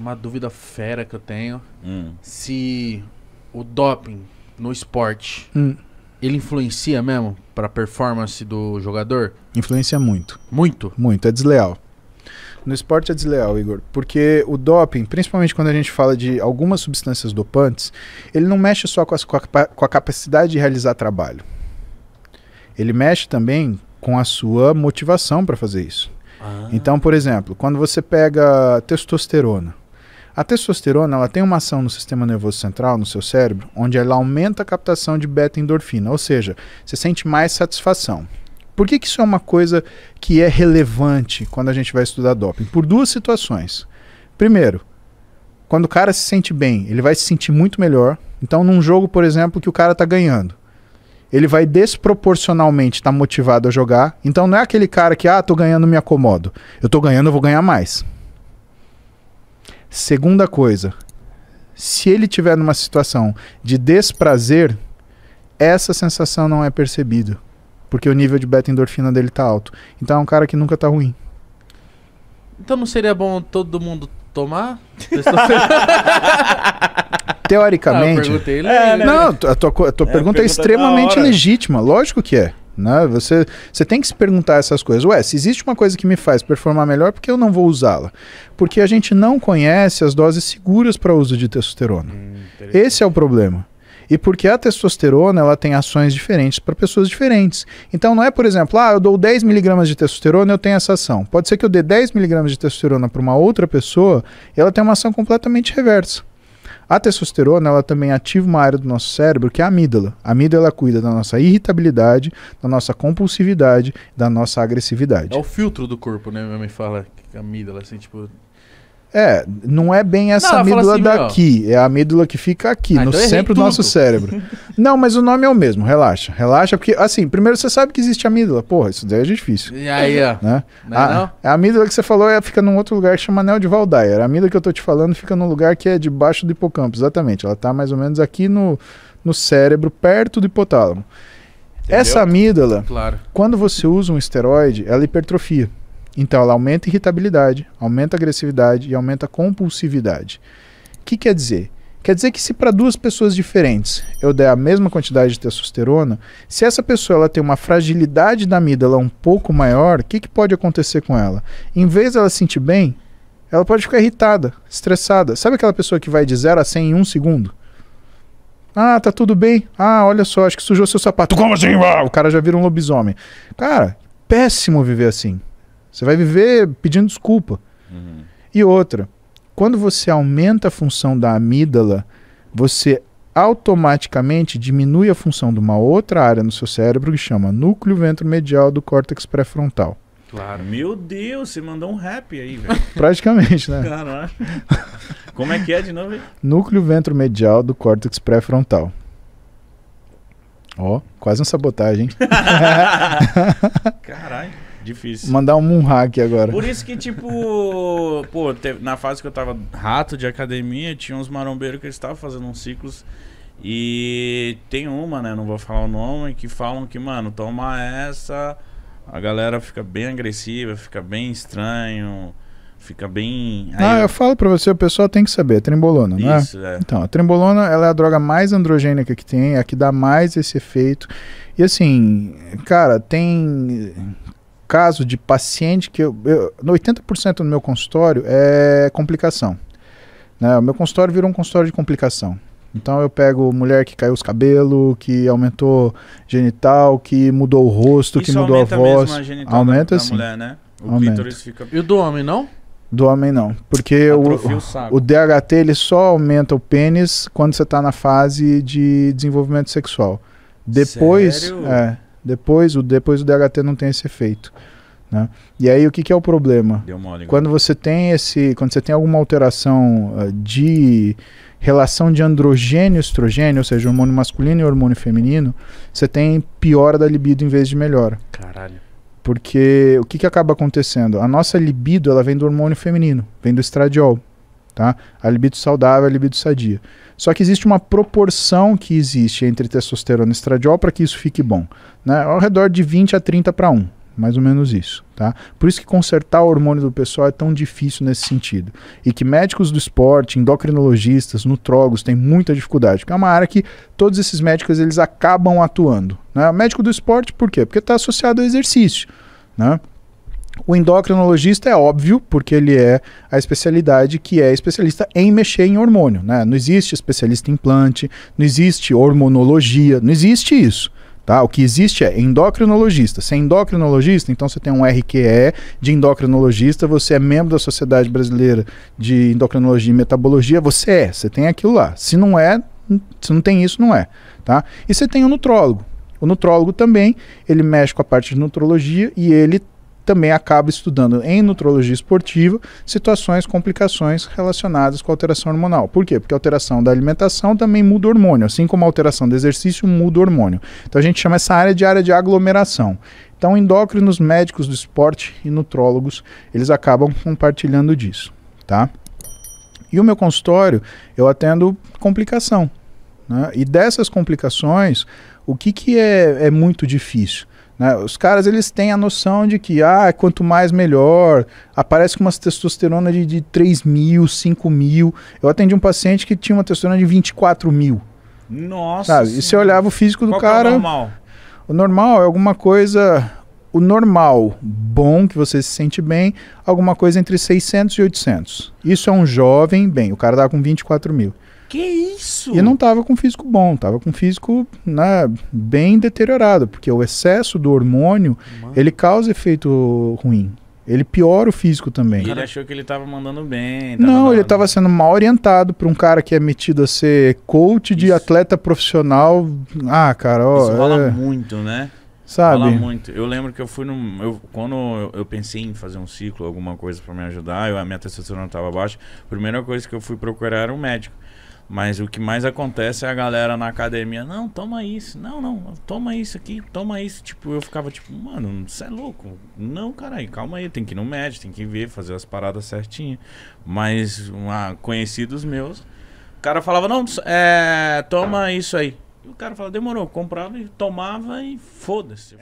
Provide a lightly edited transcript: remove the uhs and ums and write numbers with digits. Uma dúvida fera que eu tenho. Se o doping no esporte, ele influencia mesmo para a performance do jogador? Influencia muito. Muito? Muito, é desleal. No esporte é desleal, Igor, porque o doping, principalmente quando a gente fala de algumas substâncias dopantes, ele não mexe só com a capacidade de realizar trabalho. Ele mexe também com a sua motivação para fazer isso. Então, por exemplo, quando você pega testosterona, a testosterona ela tem uma ação no sistema nervoso central, no seu cérebro, onde ela aumenta a captação de beta-endorfina, ou seja, você sente mais satisfação. Por que que isso é uma coisa que é relevante quando a gente vai estudar doping? Por duas situações. Primeiro, quando o cara se sente bem, ele vai se sentir muito melhor. Então, num jogo, por exemplo, que o cara está ganhando, ele vai desproporcionalmente estar motivado a jogar. Então não é aquele cara que, tô ganhando, me acomodo. Eu tô ganhando, eu vou ganhar mais. Segunda coisa, se ele tiver numa situação de desprazer, essa sensação não é percebida, porque o nível de beta-endorfina dele tá alto. Então é um cara que nunca tá ruim. Então não seria bom todo mundo tomar? Teoricamente... A tua pergunta é extremamente legítima, lógico que é. Né? Você tem que se perguntar essas coisas. Ué, se existe uma coisa que me faz performar melhor, por que eu não vou usá-la? Porque a gente não conhece as doses seguras para uso de testosterona. Esse é o problema. E porque a testosterona ela tem ações diferentes para pessoas diferentes. Então não é, por exemplo, eu dou 10 mg de testosterona e eu tenho essa ação. Pode ser que eu dê 10 mg de testosterona para uma outra pessoa e ela tem uma ação completamente reversa. A testosterona ela também ativa uma área do nosso cérebro que é a amígdala. A amígdala ela cuida da nossa irritabilidade, da nossa compulsividade, da nossa agressividade. É o filtro do corpo, né? Minha mãe fala que a amígdala assim, tipo... não é bem essa amígdala assim, daqui, é a amígdala que fica aqui, no então centro do nosso cérebro. Não, mas o nome é o mesmo, relaxa, relaxa, porque assim, primeiro você sabe que existe amígdala, porra, isso daí é difícil. E aí, ó, né? A amígdala que você falou fica num outro lugar que chama anel de Van Dyer, a amígdala que eu tô te falando fica num lugar que é debaixo do hipocampo, exatamente, ela tá mais ou menos aqui no cérebro, perto do hipotálamo. Entendeu? Essa amígdala, quando você usa um esteroide, ela hipertrofia. Então, ela aumenta a irritabilidade, aumenta a agressividade e aumenta a compulsividade. O que quer dizer? Quer dizer que se para duas pessoas diferentes eu der a mesma quantidade de testosterona, se essa pessoa ela tem uma fragilidade da amígdala um pouco maior, o que pode acontecer com ela? Em vez dela se sentir bem, ela pode ficar irritada, estressada. Sabe aquela pessoa que vai de 0 a 100 em 1 segundo? Tá tudo bem. Olha só, acho que sujou seu sapato. Como assim? O cara já vira um lobisomem. Cara, péssimo viver assim. Você vai viver pedindo desculpa. E outra, quando você aumenta a função da amígdala, você automaticamente diminui a função de uma outra área no seu cérebro que chama núcleo ventromedial do córtex pré-frontal. Meu Deus, você mandou um rap aí, velho. Praticamente, né? Caralho. Como é que é de novo? Núcleo ventromedial do córtex pré-frontal. Ó, quase uma sabotagem, hein? Caralho. Difícil. Mandar um hack agora. Por isso que, tipo... pô, na fase que eu tava rato de academia, tinha uns marombeiros que eles estavam fazendo uns ciclos. E tem uma, né? Não vou falar o nome. Que falam que, mano, toma essa... a galera fica bem agressiva, fica bem estranho, fica bem... eu falo pra você, o pessoal tem que saber. A Trimbolona, né? Isso, é. Então, a Trimbolona, ela é a droga mais androgênica que tem. É a que dá mais esse efeito. E assim, cara, tem... caso de paciente que 80% do meu consultório é complicação, né? O meu consultório virou um consultório de complicação. Então eu pego mulher que caiu os cabelos, que aumentou genital, que mudou o rosto, que mudou a voz. Aumenta assim. E o do homem não? Do homem não, porque o DHT ele só aumenta o pênis quando você está na fase de desenvolvimento sexual. Depois, depois o DHT não tem esse efeito, né? E aí o que é o problema? Quando você tem alguma alteração de relação de androgênio e estrogênio, ou seja, hormônio masculino e hormônio feminino, você tem piora da libido em vez de melhora. Caralho. Porque o que acaba acontecendo? A nossa libido ela vem do hormônio feminino, vem do estradiol, tá? A libido saudável, a libido sadia. Só que existe uma proporção que existe entre testosterona e estradiol para que isso fique bom, né? Ao redor de 20 a 30 para 1. mais ou menos isso, tá? Por isso que consertar o hormônio do pessoal é tão difícil nesse sentido. E que médicos do esporte, endocrinologistas, nutrólogos têm muita dificuldade, porque é uma área que todos esses médicos eles acabam atuando, né? O médico do esporte por quê? Porque está associado ao exercício, né? O endocrinologista é óbvio, porque ele é a especialidade que é especialista em mexer em hormônio, né? Não existe especialista em implante, não existe hormonologia, não existe isso, tá? O que existe é endocrinologista. Se é endocrinologista, então você tem um RQE de endocrinologista, você é membro da Sociedade Brasileira de Endocrinologia e Metabologia, você tem aquilo lá. Se não é, se não tem isso, não é, tá? E você tem o nutrólogo. O nutrólogo também, ele mexe com a parte de nutrologia e ele também acaba estudando em nutrologia esportiva situações, complicações relacionadas com alteração hormonal. Por quê? Porque a alteração da alimentação também muda o hormônio, assim como a alteração do exercício muda o hormônio. Então a gente chama essa área de aglomeração. Então endócrinos, médicos do esporte e nutrólogos, eles acabam compartilhando disso, tá? E o meu consultório, eu atendo complicação, né? E dessas complicações, o que é muito difícil? Né? Os caras eles têm a noção de que quanto mais melhor, aparece com umas testosterona de 3 mil, 5 mil. Eu atendi um paciente que tinha uma testosterona de 24 mil. Nossa! E você olhava o físico do cara... Qual é o normal? O normal é alguma coisa... O normal, bom, que você se sente bem, alguma coisa entre 600 e 800. Isso é um jovem bem, o cara tava com 24 mil. Que isso? E não estava com físico bom, estava com físico, né, bem deteriorado, porque o excesso do hormônio, mano, ele causa efeito ruim. Ele piora o físico também. E ele achou que ele estava mandando bem. Não, ele estava sendo mal orientado por um cara que é metido a ser coach de atleta profissional. Ah, cara, ó... Isso rola muito, né? Sabe? Rola muito. Eu lembro que eu fui num... Quando eu pensei em fazer um ciclo, alguma coisa para me ajudar, a minha testosterona estava baixa, a primeira coisa que eu fui procurar era um médico. Mas o que mais acontece é a galera na academia, não, toma isso, não, toma isso aqui, toma isso. Tipo, eu ficava tipo, mano, você é louco. Não, caralho, calma aí, tem que ir no médico, tem que ver, fazer as paradas certinhas. Mas conhecidos meus, o cara falava, não, toma isso aí. E o cara falava, demorou, comprava e tomava e foda-se.